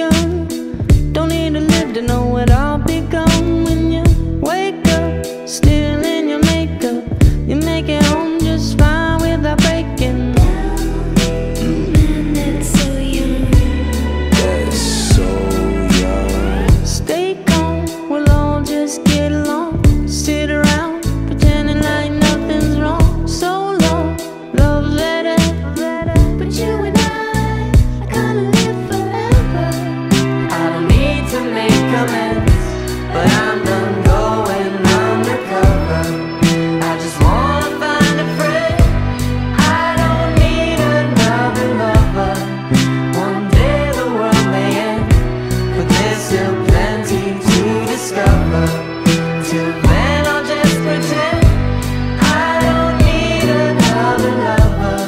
young. Don't need to live to know what I'll become. When you wake up, still in your makeup, you make it home just fine without breaking down. And it's so young. That's so young. Stay calm, we'll all just get along. Sit around, pretending like nothing's wrong. So long, love's better. But you and I are gonna live forever. I don't need to make amends, but I'm done going undercover. I just wanna find a friend, I don't need another lover. One day the world may end, but there's still plenty to discover. Till then I'll just pretend I don't need another lover.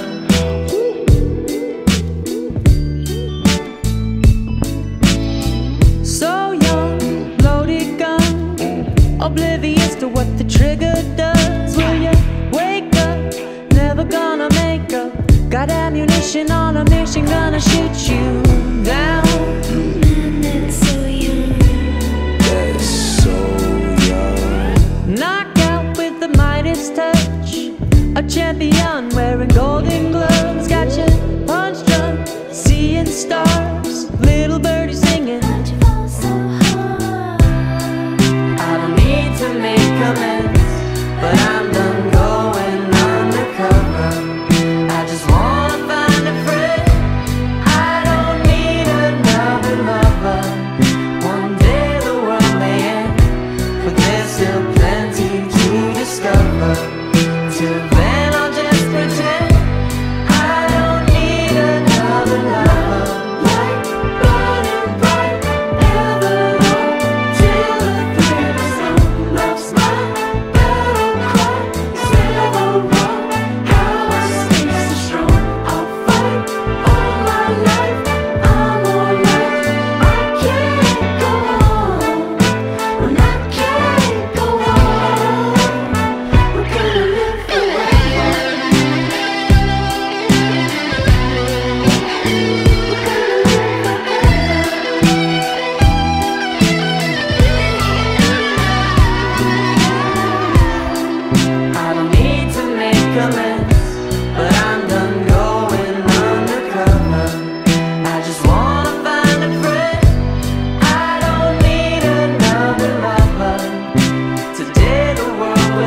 So young, loaded gun, oblivious to what the trigger does. Will you wake up? Never gonna make up. Got ammunition on a mission, gonna shoot you down. And it's so young. That's so young. Knock out with the Midas touch, a champion wearing golden gloves. Got you punch drunk, seeing stars. Little birdie singing. Why'd you fall so hard? I don't need to make amends, but I'm done going undercover. I just wanna find a friend, I don't need another lover. One day the world may end, but there's still plenty to discover. Till then I'll just pretend I don't need another lover. Light burning bright, ever light, till the clear sun. Love's mine, better cry, it's never wrong. How I stay so strong, I'll fight all my life. I'm alright, I can't go on, when I can't go on. We're gonna live forever. We're gonna live forever. I don't need to make amends, but I'm done going undercover. I just wanna find a friend, I don't need another lover. Today the world will end,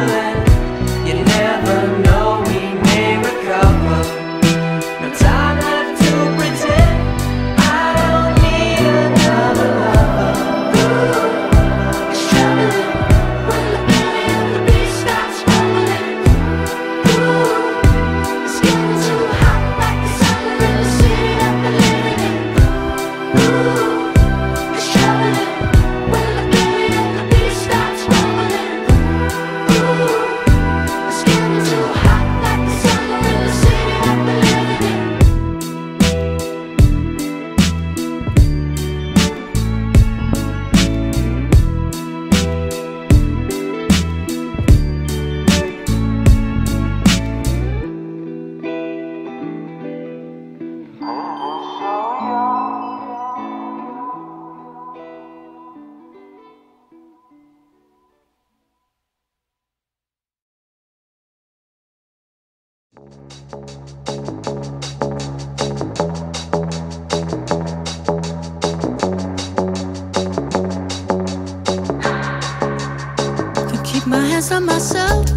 you never know, we may recover. No time left to pretend, I don't need another lover. It's troubling when the belly of the beast starts rumbling. It's getting too hot like the summer in the city that we're living in. It's troubling when the belly of the beast starts rumbling. It's getting too hot like the summer in the city that we're living in. Keep my hands on myself.